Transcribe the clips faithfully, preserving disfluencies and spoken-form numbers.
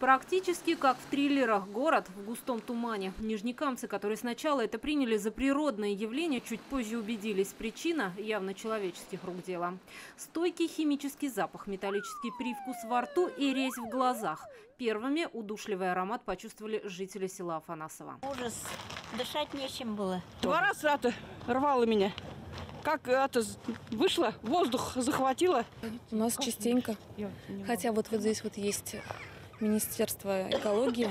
Практически как в триллерах, город в густом тумане. Нижнекамцы, которые сначала это приняли за природное явление, чуть позже убедились, причина явно человеческих рук дело. Стойкий химический запах, металлический привкус во рту и резь в глазах. Первыми удушливый аромат почувствовали жители села Афанасова. Ужас, дышать нечем было. Два раза это рвало меня. Как это вышло, воздух захватило. У нас частенько, хотя вот, вот здесь вот есть... Министерство экологии.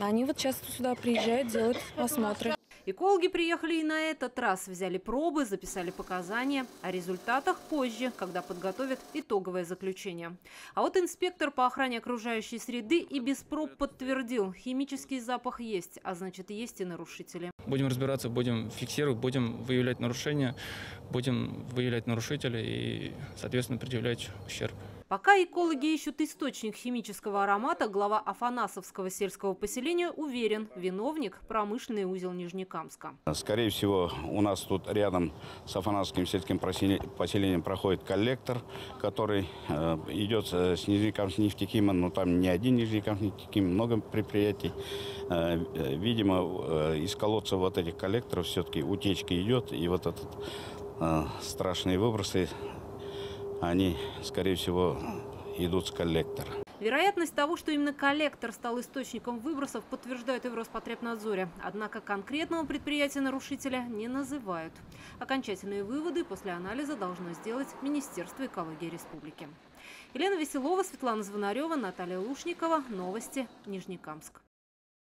Они вот часто сюда приезжают, делают осмотры. Экологи приехали и на этот раз. Взяли пробы, записали показания. О результатах позже, когда подготовят итоговое заключение. А вот инспектор по охране окружающей среды и без проб подтвердил, химический запах есть, а значит, есть и нарушители. Будем разбираться, будем фиксировать, будем выявлять нарушения, будем выявлять нарушителя и, соответственно, предъявлять ущерб. Пока экологи ищут источник химического аромата, глава Афанасовского сельского поселения уверен, виновник – промышленный узел Нижнекамска. Скорее всего, у нас тут рядом с Афанасовским сельским поселением проходит коллектор, который идет с Нижнекамскнефтехима, но там не один Нижнекамскнефтехим, много предприятий. Видимо, из колодцев вот этих коллекторов все-таки утечка идет, и вот этот страшные выбросы, они, скорее всего, идут с коллектора. Вероятность того, что именно коллектор стал источником выбросов, подтверждают и в Роспотребнадзоре. Однако конкретного предприятия-нарушителя не называют. Окончательные выводы после анализа должно сделать Министерство экологии республики. Елена Веселова, Светлана Звонарева, Наталья Лушникова. Новости. Нижнекамск.